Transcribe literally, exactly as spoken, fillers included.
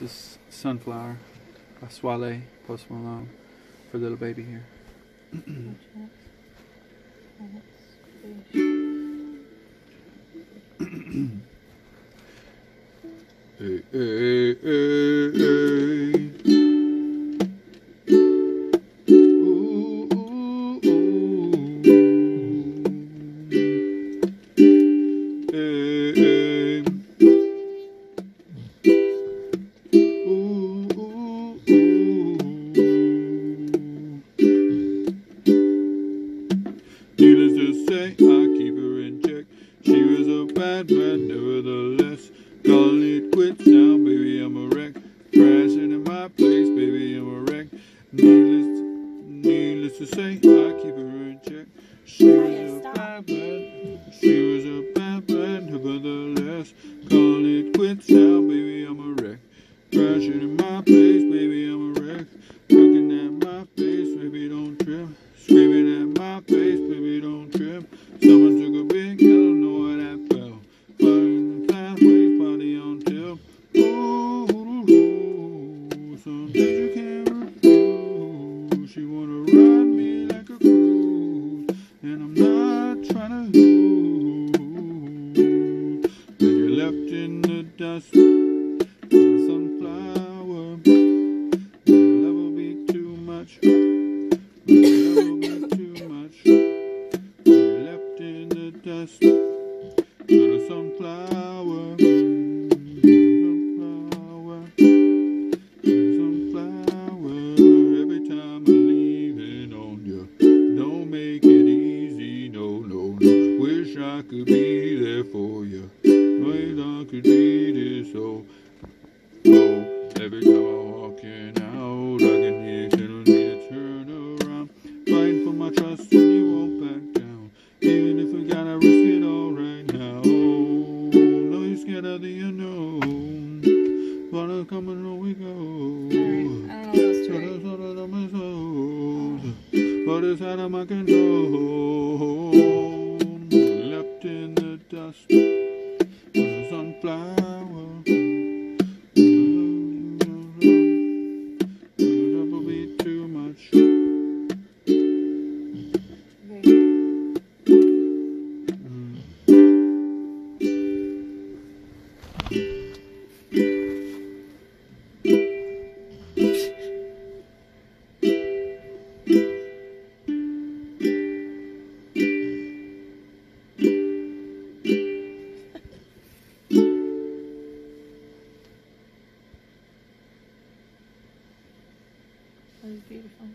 This is Sunflower by Swae Lee, Post Malone, for little baby here. Hey, hey, hey, hey. Ooh, ooh, ooh. Hey, hey. Needless to say, I keep her in check. She was a bad man, nevertheless. Calling it quits now, baby, I'm a wreck. Crashing in my place, baby, I'm a wreck. Needless, needless to say, I keep her in check. She was a bad man, she was a bad man, nevertheless. Calling it quits now, baby, I'm a wreck. Crashing in my place, baby, I'm a wreck. Looking at my face, baby, don't trip. Screaming at my face, baby, don't trip. Someone took a big L, don't know where that fell. Flying in the pathway, party on tip. Oh, some days you can't refuse. She wanna ride me like a cruise, and I'm not trying to lose. But you're left in the dust, the sunflower. There'll never be too much. Dust to the sunflower, sunflower, sunflower. Every time I'm leaving on you, don't make it easy, no, no, no. Wish I could be there for you, wish I could be there so. Oh, every time I'm walking out, I can hear telling me to turn around, fighting for my trust and you won't back down. Even if we gotta risk it all right now. Oh, no, you're scared of the unknown. Water coming, on we go. Alright, I don't know what but it's out of my control. Left in the dust, the sunflower. It'll be too much. That was beautiful.